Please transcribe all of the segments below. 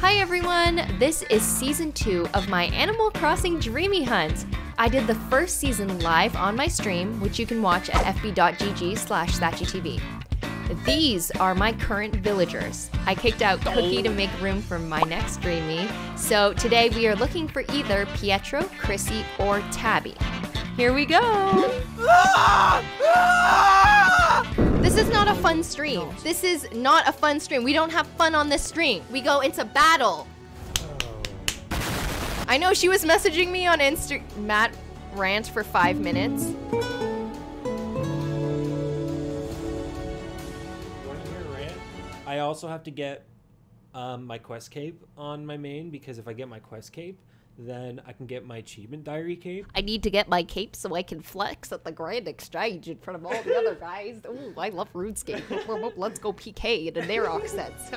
Hi everyone! This is season 2 of my Animal Crossing Dreamy Hunt! I did the first season live on my stream, which you can watch at fb.gg/SatchiTV. These are my current villagers. I kicked out Cookie to make room for my next Dreamy, so today we are looking for either Pietro, Chrissy, or Tabby. Here we go! This is not a fun stream. This is not a fun stream. We don't have fun on this stream. We go into battle. I know she was messaging me on Insta. Matt rant for 5 minutes. I also have to get my quest cape on my main, because if I get my quest cape, then I can get my achievement diary cape. I need to get my cape so I can flex at the Grand Exchange in front of all the other guys. Ooh, I love Runescape. Let's go PK in their accents.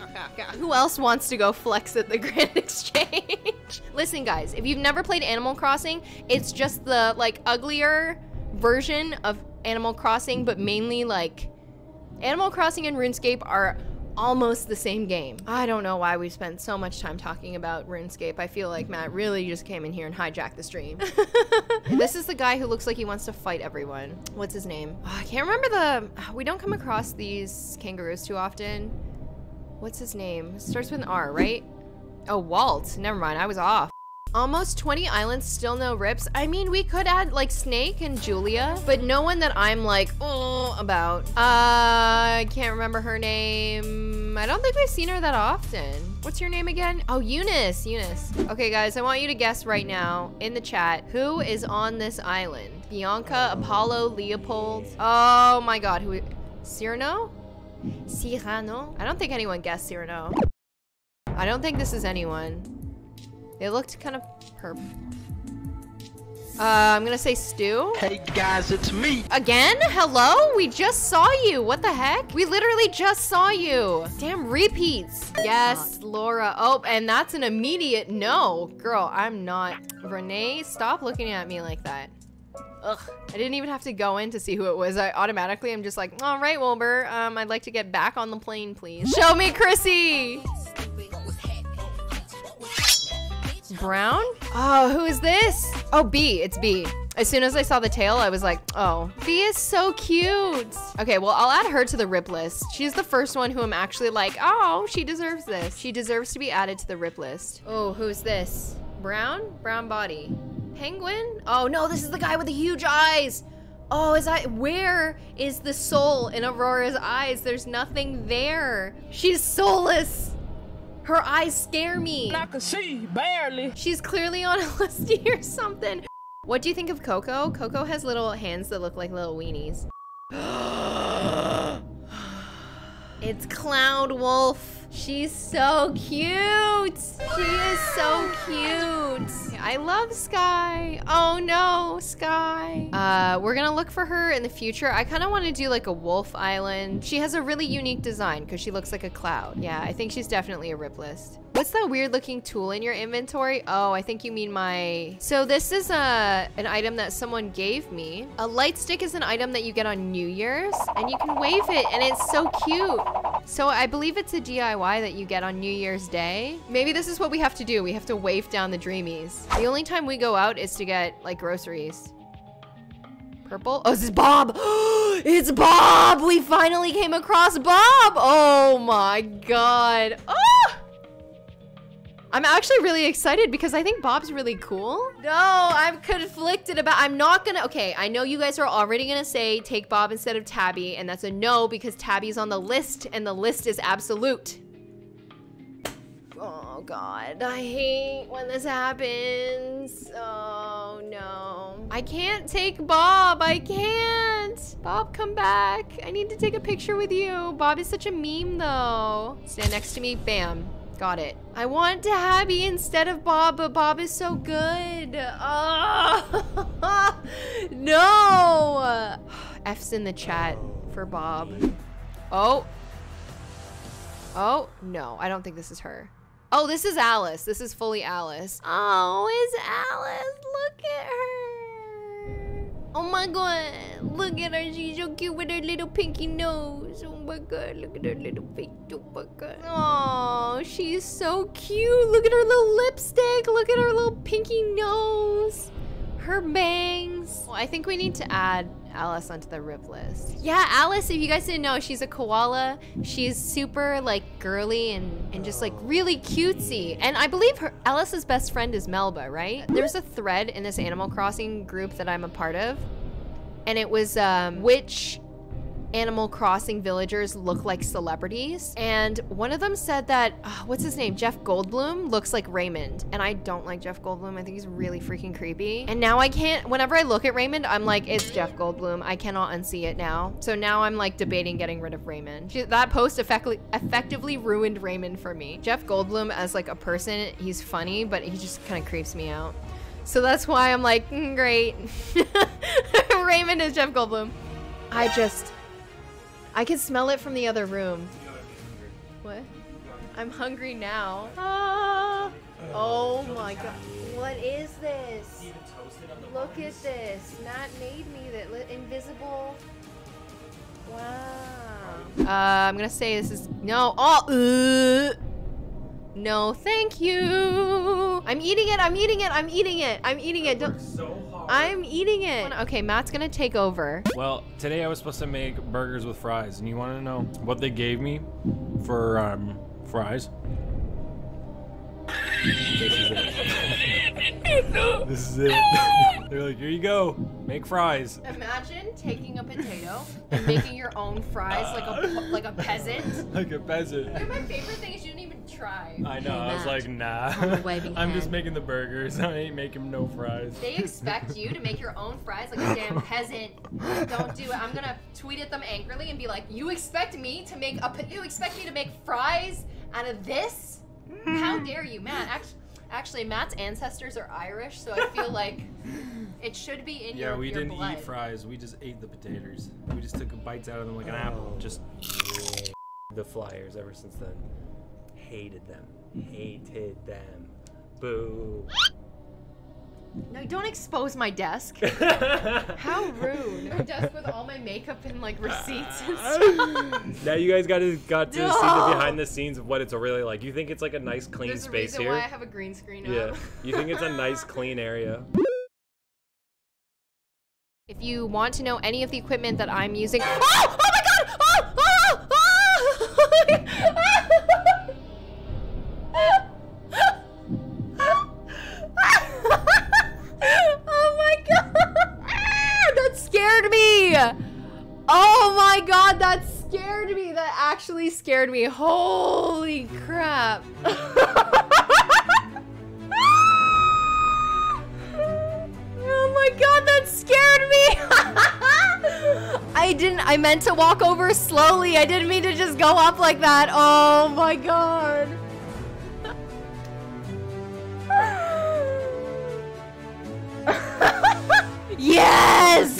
Who else wants to go flex at the Grand Exchange? Listen guys, if you've never played Animal Crossing, it's just the like uglier version of Animal Crossing, but mainly like Animal Crossing and RuneScape are almost the same game. I don't know why we spent so much time talking about RuneScape. I feel like Matt really just came in here and hijacked the stream. This is the guy who looks like he wants to fight everyone. What's his name? Oh, I can't remember the... We don't come across these kangaroos too often. What's his name? It starts with an R, right? Oh, Walt. Never mind, I was off. Almost 20 islands, still no rips. I mean, we could add like Snake and Julia, but no one that I'm like, oh, about. I can't remember her name. I don't think we've seen her that often. What's your name again? Oh, Eunice, Eunice. Okay guys, I want you to guess right now in the chat, who is on this island? Bianca, Apollo, Leopold. Oh my God, who? Cyrano? Cyrano? I don't think anyone guessed Cyrano. I don't think this is anyone. They looked kind of perp. I'm gonna say Stu. Hey guys, it's me. Again? Hello? We just saw you. What the heck? We literally just saw you. Damn repeats. Yes, Laura. Oh, and that's an immediate no. Girl, I'm not. Renee, stop looking at me like that. Ugh. I didn't even have to go in to see who it was. I automatically, I'm just like, all right, Wilbur. I'd like to get back on the plane, please. Show me Chrissy. Brown? Oh, who is this? Oh, B. It's B. As soon as I saw the tail, I was like, oh, B is so cute. Okay, well, I'll add her to the rip list. She's the first one who I'm actually like, oh, she deserves this. She deserves to be added to the rip list. Oh, who's this? Brown? Brown body. Penguin? Oh, no, this is the guy with the huge eyes. Oh, his eye. Where is the soul in Aurora's eyes? There's nothing there. She's soulless. Her eyes scare me. I can see, barely. She's clearly on a listy or something. What do you think of Coco? Coco has little hands that look like little weenies. It's Cloud Wolf. She's so cute. She is so cute. I love Sky. Oh no, Sky. We're gonna look for her in the future. I kind of want to do like a wolf island. She has a really unique design because she looks like a cloud. Yeah, I think she's definitely a rip list. What's that weird looking tool in your inventory? Oh, I think you mean my... So this is an item that someone gave me. A light stick is an item that you get on New Year's and you can wave it and it's so cute. So I believe it's a DIY that you get on New Year's Day. Maybe this is what we have to do. We have to wave down the dreamies. The only time we go out is to get like groceries. Purple? Oh, this is Bob. It's Bob. We finally came across Bob. Oh my God. Oh! I'm actually really excited because I think Bob's really cool. No, I'm conflicted about, I'm not gonna, okay, I know you guys are already gonna say take Bob instead of Tabby, and that's a no because Tabby's on the list and the list is absolute. Oh God, I hate when this happens. Oh no. I can't take Bob, I can't. Bob, come back. I need to take a picture with you. Bob is such a meme though. Stand next to me, bam. Got it. I want Tabby instead of Bob, but Bob is so good. Oh, no. F's in the chat for Bob. Oh. Oh, no. I don't think this is her. Oh, this is Alice. This is fully Alice. Oh, it's Alice. Look at her. Oh my god, look at her, she's so cute with her little pinky nose. Oh my god, look at her little pink. Oh my god. Oh, she's so cute. Look at her little lipstick. Look at her little pinky nose. Her bangs. Well, I think we need to add Alice onto the rip list. Yeah, Alice, if you guys didn't know, she's a koala. She's super like girly and just like really cutesy. And I believe her Alice's best friend is Melba, right? There's a thread in this Animal Crossing group that I'm a part of. And it was which Animal Crossing villagers look like celebrities. And one of them said that, what's his name? Jeff Goldblum looks like Raymond. And I don't like Jeff Goldblum. I think he's really freaking creepy. And now I can't, whenever I look at Raymond, I'm like, it's Jeff Goldblum. I cannot unsee it now. So now I'm like debating getting rid of Raymond. That post effectively ruined Raymond for me. Jeff Goldblum as like a person, he's funny, but he just kind of creeps me out. So that's why I'm like, great. Raymond is Jeff Goldblum. I can smell it from the other room. What? I'm hungry now. Ah. Oh my god. What is this? Look at this. Matt made me that invisible. Wow. I'm gonna say this is no. Oh. No, thank you. I'm eating it. I'm eating it. I'm eating it. I'm eating it. Don't. I'm eating it. Okay, Matt's gonna take over. Well, today I was supposed to make burgers with fries, and you want to know what they gave me for fries? This is it. No. This is it. They're like, here you go, make fries. Imagine taking a potato and making your own fries like a peasant. Like a peasant. Like my favorite thing is you didn't even try. I know. I was like, nah. I'm just making the burgers. I ain't making no fries. They expect you to make your own fries like a damn peasant. Don't do it. I'm gonna tweet at them angrily and be like, you expect me to make fries out of this? How dare you, Matt? Actually, Matt's ancestors are Irish, so I feel like it should be in your blood. Yeah, we didn't eat fries. We just ate the potatoes. We just took bites out of them like an apple. Just the Flyers ever since then. Hated them. Hated them. Boo. No, don't expose my desk. How rude. Her desk with all my makeup and like receipts and stuff. Now you guys got to see the behind the scenes of what it's really like. You think it's like a nice clean space here? There's a reason why I have a green screen on. Yeah. You think it's a nice clean area. If you want to know any of the equipment that I'm using. Oh! Oh my god! Oh! Oh! Oh! Oh my god, that scared me. That actually scared me. Holy crap. Oh my god, that scared me. I meant to walk over slowly. I didn't mean to just go up like that. Oh my god. Yes!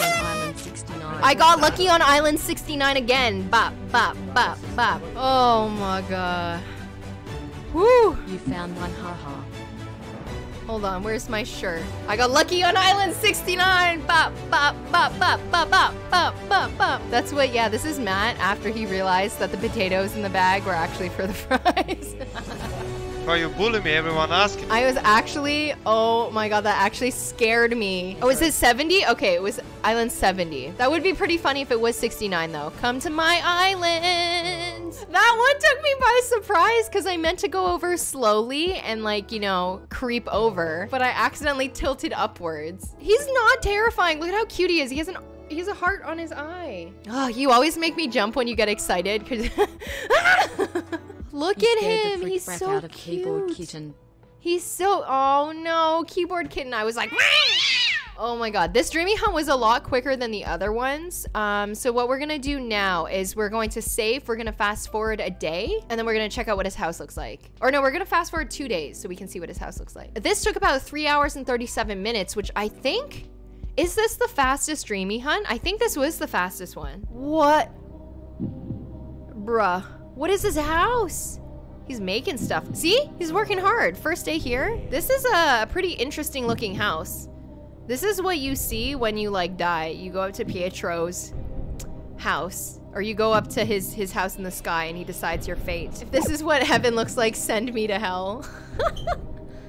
I got lucky on Island 69 again. Bop, bop, bop, bop. Oh my god. Woo! You found one, haha. Hold on, where's my shirt? I got lucky on Island 69. Bop, bop, bop, bop, bop, bop, bop, bop, bop. That's what, yeah, this is Matt after he realized that the potatoes in the bag were actually for the fries. Oh, you bully me, everyone asking. I was actually, oh my god, that actually scared me. Oh, is it 70? Okay, it was Island 70. That would be pretty funny if it was 69 though. Come to my island. That one took me by surprise because I meant to go over slowly and like, you know, creep over, but I accidentally tilted upwards. He's not terrifying. Look at how cute he is. He has a heart on his eye. Oh, you always make me jump when you get excited because... Look at him, he's so cute. Keyboard Kitten. He's so, oh no, Keyboard Kitten. I was like, oh my god. This dreamy hunt was a lot quicker than the other ones. So what we're gonna do now is we're going to save, we're gonna fast forward a day, and then we're gonna check out what his house looks like. Or no, we're gonna fast forward 2 days so we can see what his house looks like. This took about 3 hours and 37 minutes, which I think, is this the fastest dreamy hunt? I think this was the fastest one. What? Bruh. What is his house? He's making stuff. See? He's working hard. First day here. This is a pretty interesting looking house. This is what you see when you, like, die. You go up to Pietro's house, or you go up to his house in the sky, and he decides your fate. If this is what heaven looks like, send me to hell.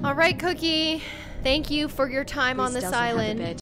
All right, Cookie. Thank you for your time on this island.